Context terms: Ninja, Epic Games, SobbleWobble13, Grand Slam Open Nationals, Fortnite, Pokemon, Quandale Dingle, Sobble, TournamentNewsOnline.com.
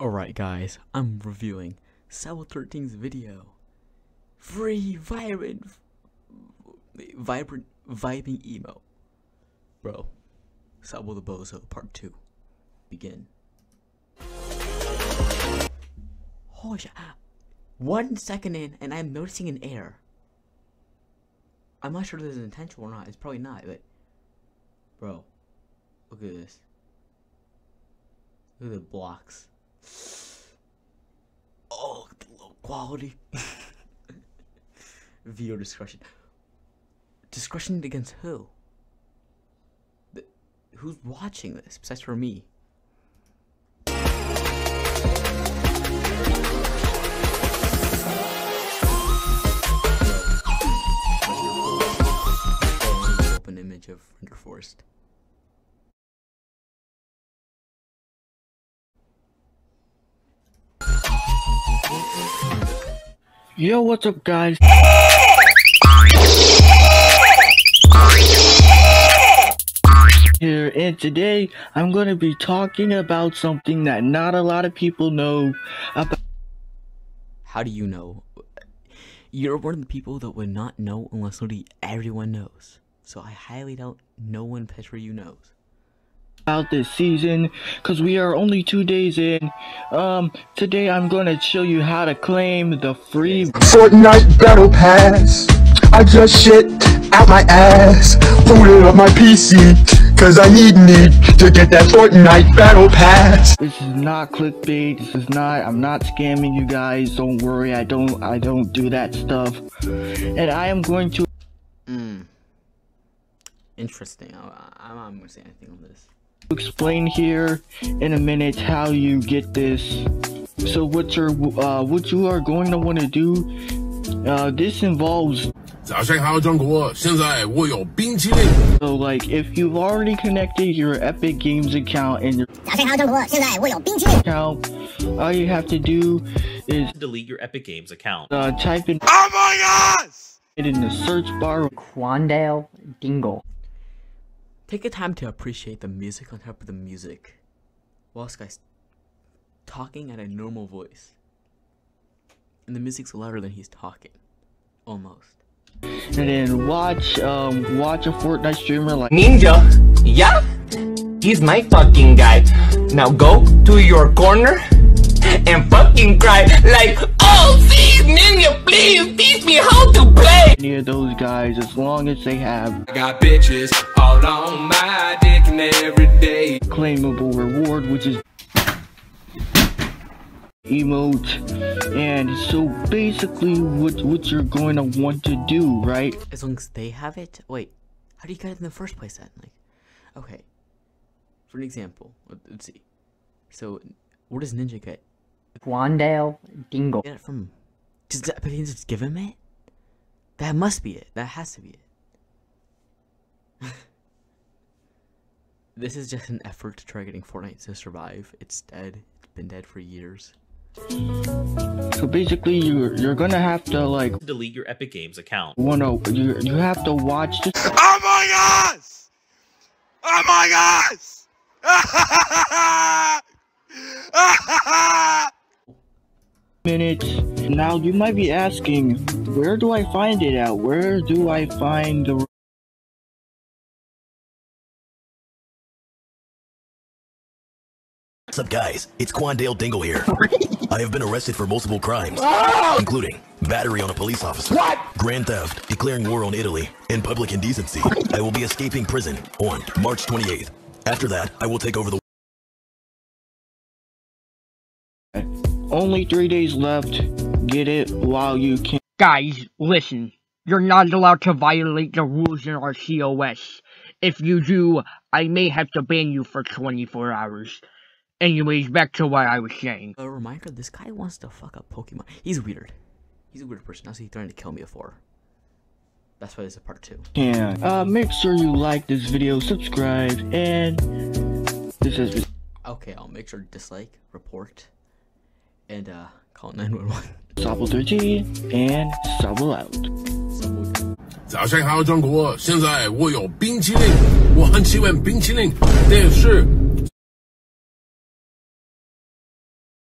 Alright guys, I'm reviewing SobbleWobble13's video, Free Vibrant Vibing Emo, bro, Sobble the Bozo Part 2, begin. Holy shit, 1 second in and I'm noticing an error. I'm not sure if this is intentional or not, it's probably not, but, bro, look at this. Look at the blocks. Oh, the low quality. Viewer discretion. Discretion against who? Who's watching this besides for me? Open image of Render Forest. Yo, what's up, guys? Here, and today I'm gonna be talking about something that not a lot of people know about. How do you know? You're one of the people that would not know unless literally everyone knows. So I highly doubt no one picture you knows. About this season, because we are only 2 days in. Today I'm gonna show you how to claim the free Fortnite battle pass. I just shit out my ass, loaded up my PC, cause I need to get that Fortnite battle pass. This is not clickbait, this is not, I'm not scamming you guys, don't worry, I don't do that stuff. And I am going to interesting, I'm not gonna say anything on this. Explain here in a minute how you get this. So what you are going to want to do, this involves, so like if you've already connected your Epic Games account and your account, all you have to do is delete your Epic Games account. Type in, oh my gosh, in the search bar, Quandale Dingle. Take the time to appreciate the music on top of the music. While this guy's talking at a normal voice. And the music's louder than he's talking. Almost. And then watch a Fortnite streamer like Ninja. Yeah? He's my fucking guy. Now go to your corner and fucking cry like, oh, please, Ninja, please teach me how to play. Any of those guys, as long as they have, I got bitches all on my dick and every day, claimable reward, which is emote. And so basically what you're going to want to do, right? As long as they have it? Wait, how do you get it in the first place then? Like, okay, for an example, let's see. So, what does Ninja get? Quandale Dingle. Get it from, does that mean it's given it? That must be it. That has to be it. This is just an effort to try getting Fortnite to survive. It's dead. It's been dead for years. So basically, you're gonna have to like delete your Epic Games account. Well, no, you have to watch this. Oh my gosh! Oh my gosh! Minutes. Now you might be asking, where do I find it at? Where do I find the What's up, guys? It's Quandale Dingle here. I have been arrested for multiple crimes, including battery on a police officer, grand theft, declaring war on Italy, and public indecency. I will be escaping prison on March 28th. After that, I will take over the only 3 days left. Get it while you can. Guys, listen. You're not allowed to violate the rules in our COS. If you do, I may have to ban you for 24 hours. Anyways, back to what I was saying. A reminder, this guy wants to fuck up Pokemon. He's weird. He's a weird person. That's what he threatened to kill me before. That's why there's a part 2. Yeah. Make sure you like this video, subscribe, and this has been. Okay, I'll make sure to dislike, report, and call 911. SobbleWobble13 and Sobble out. Sobble.